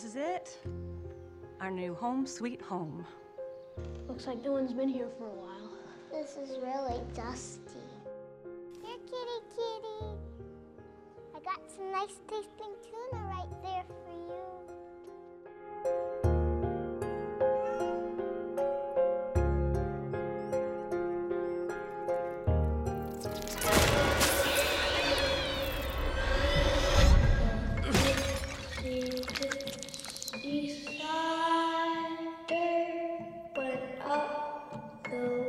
This is it. Our new home sweet home. Looks like no one's been here for a while. This is really dusty. Here, kitty, kitty. I got some nice tasting tuna right there for you. East side, but up the